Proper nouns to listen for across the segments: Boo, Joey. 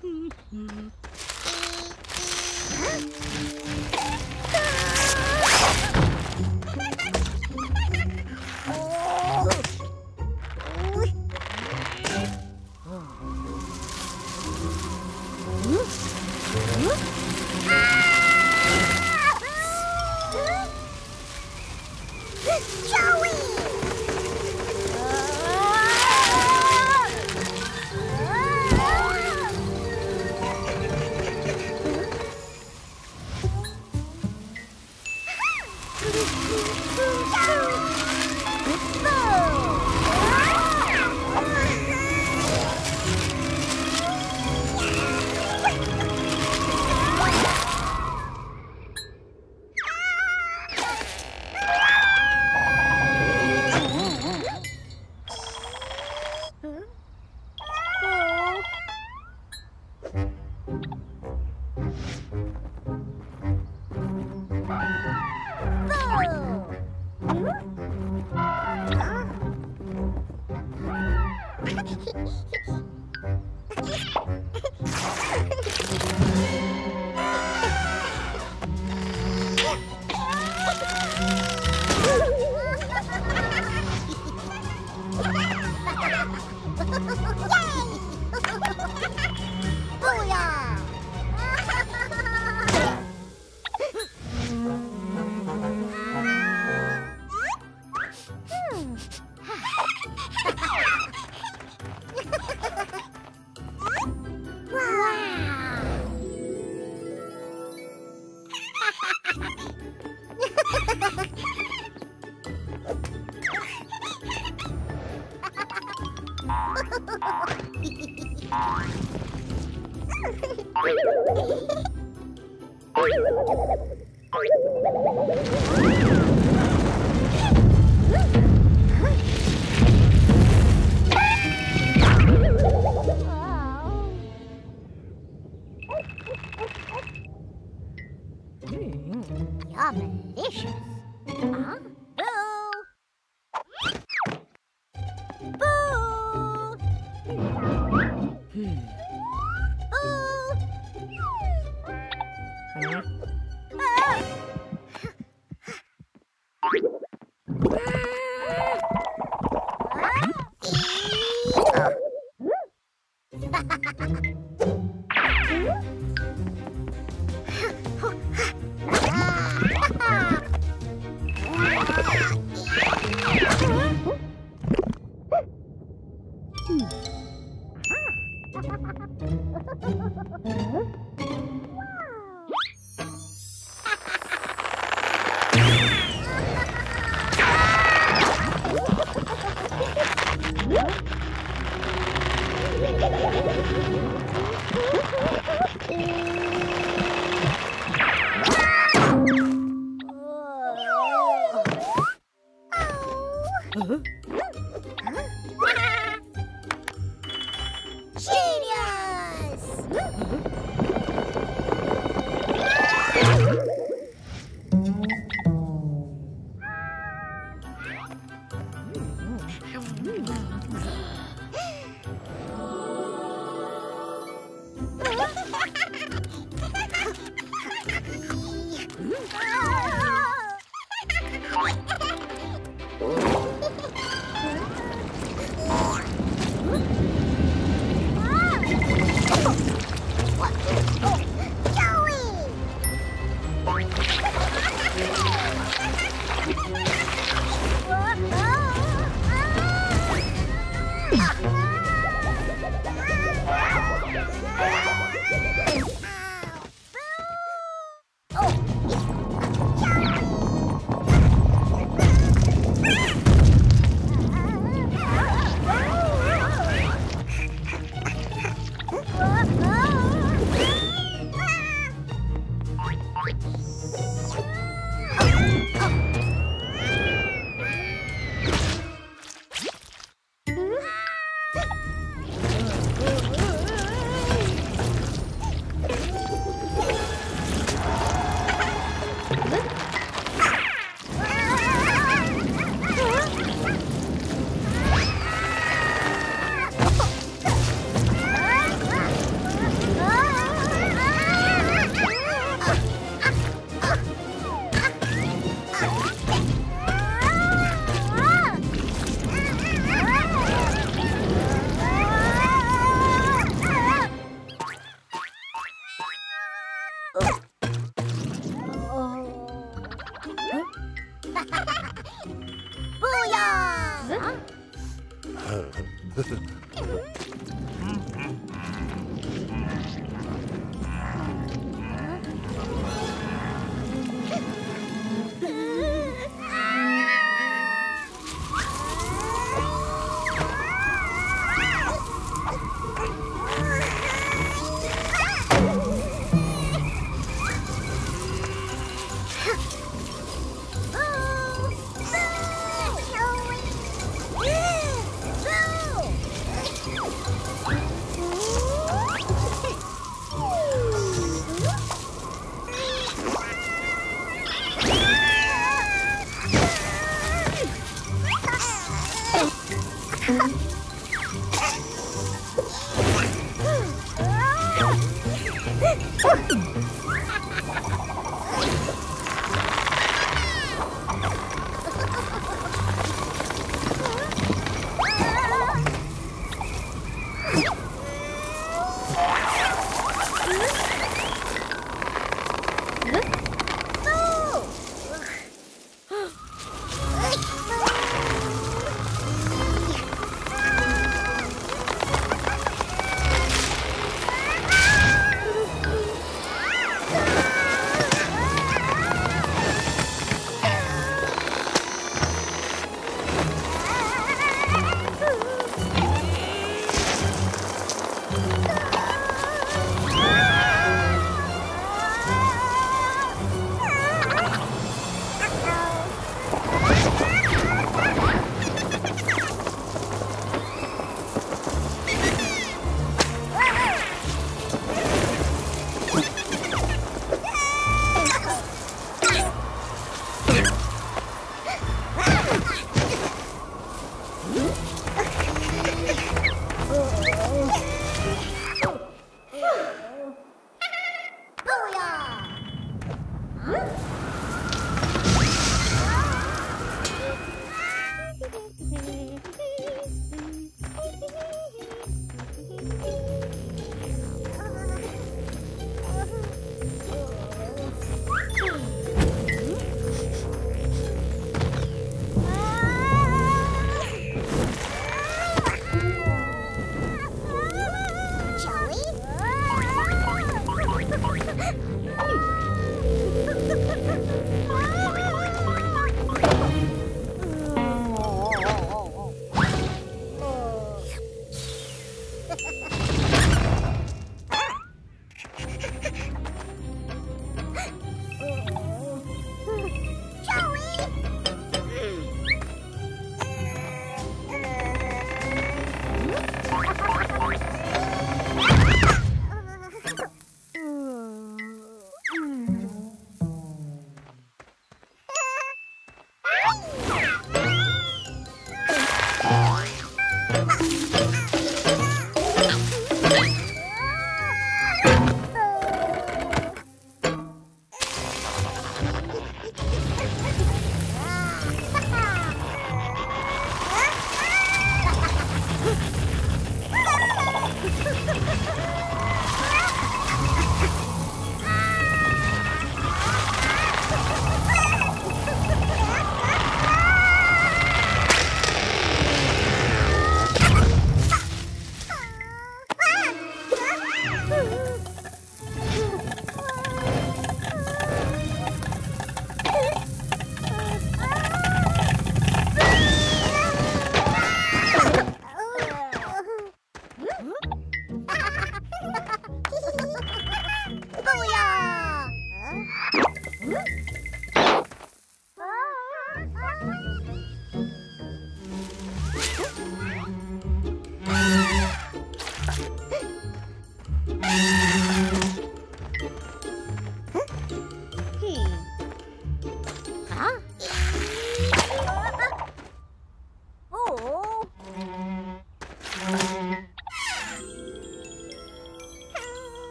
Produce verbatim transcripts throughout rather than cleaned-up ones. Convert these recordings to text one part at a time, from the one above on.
Wow.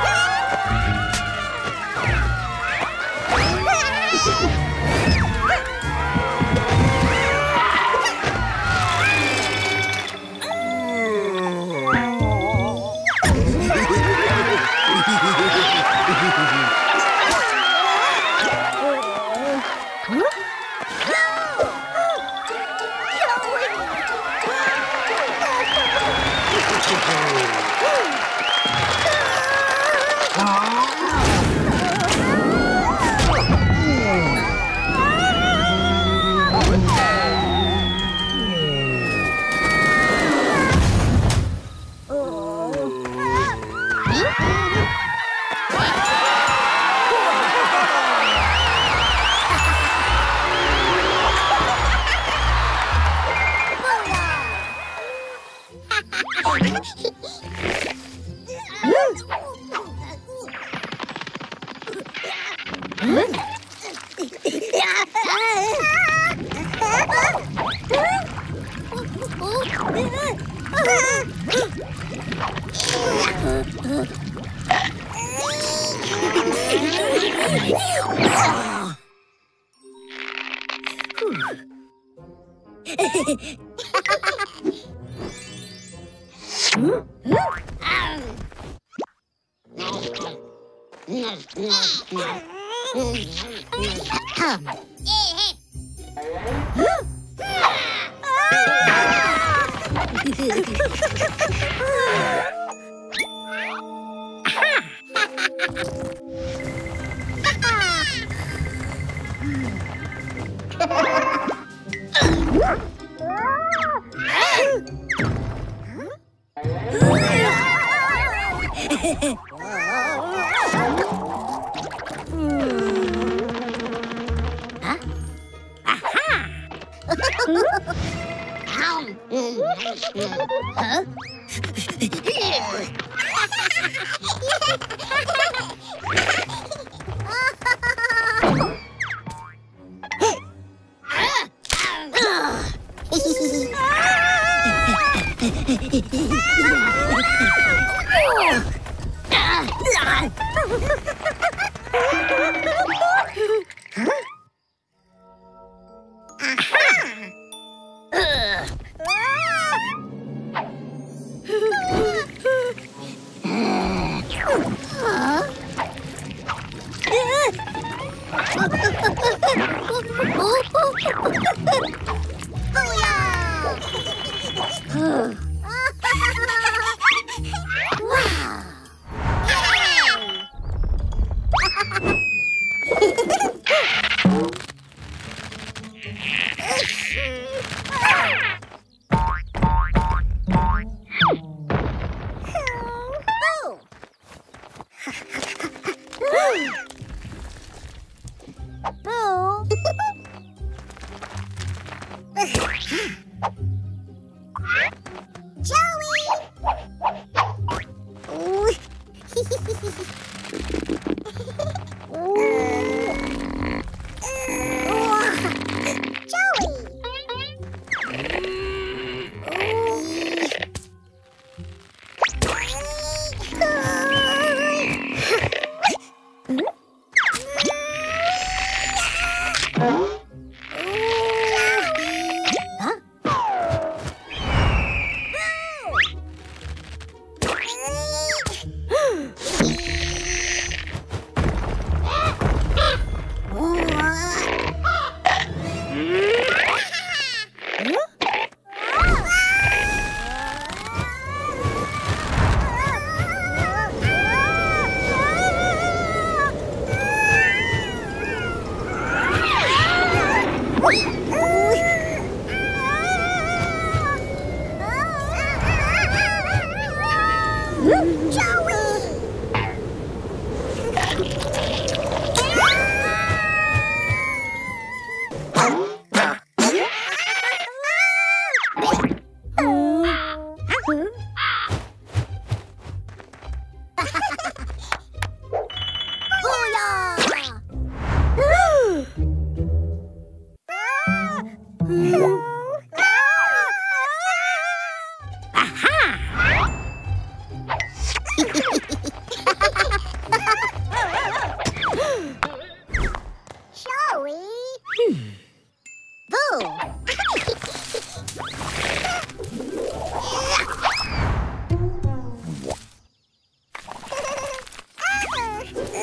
Mm-hmm. Uh-oh.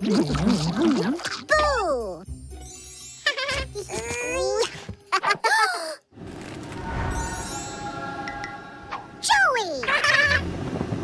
Boo! Joey! Joey!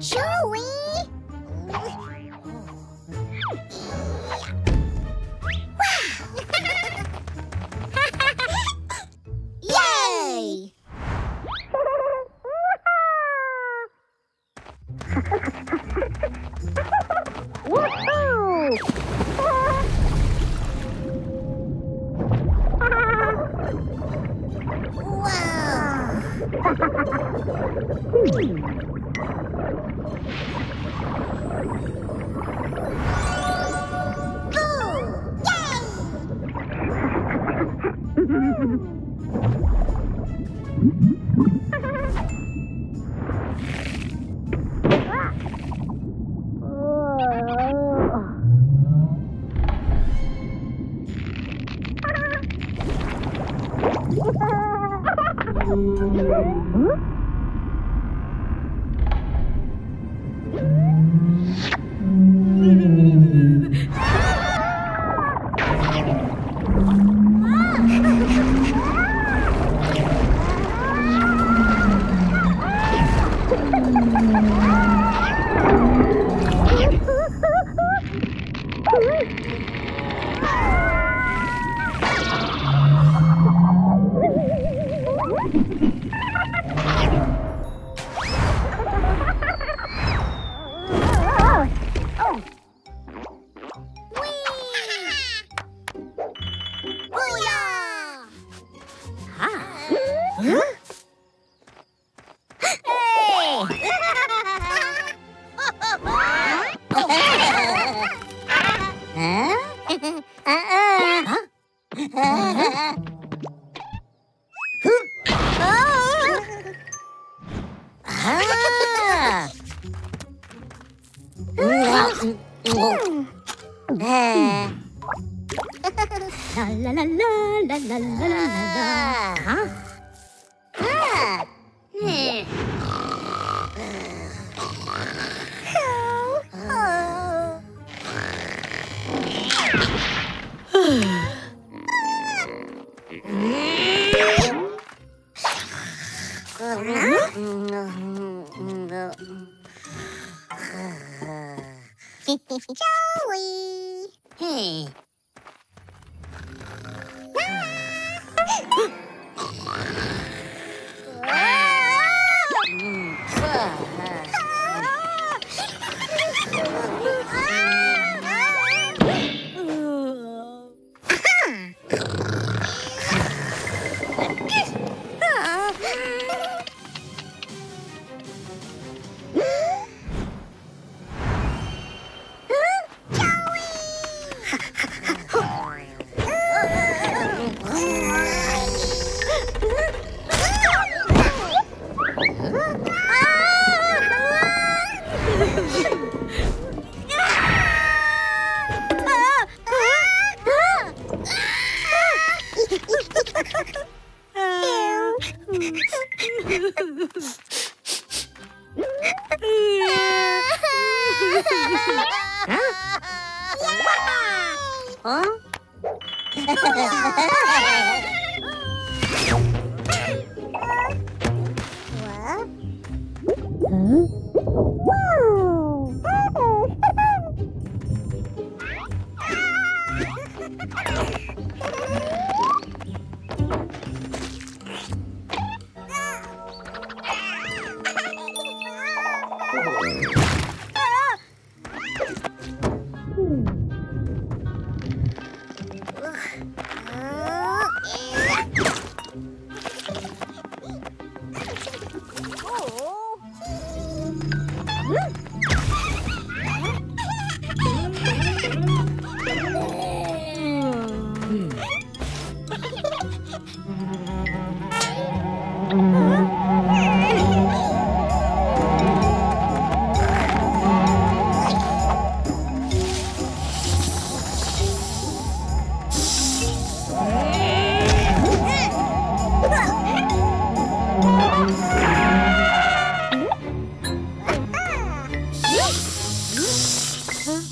Joey! Hey! Joey! Joey!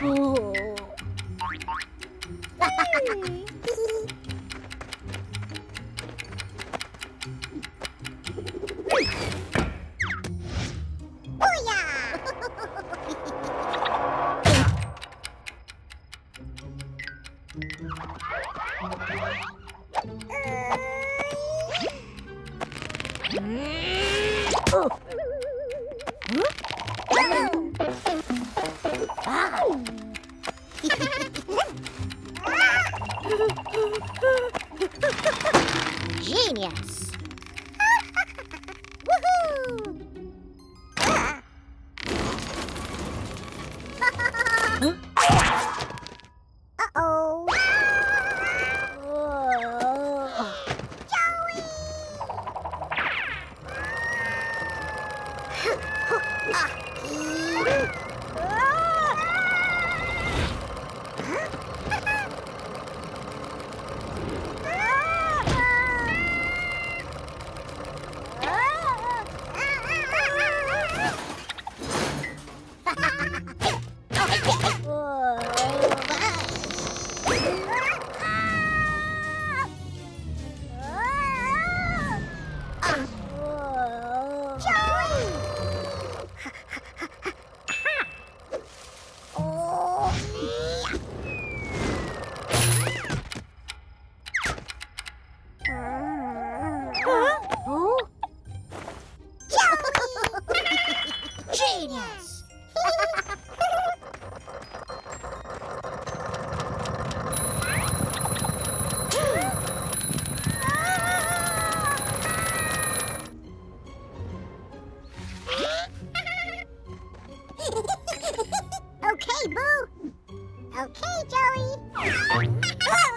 Oh. Okay, Boo. Okay, Joey.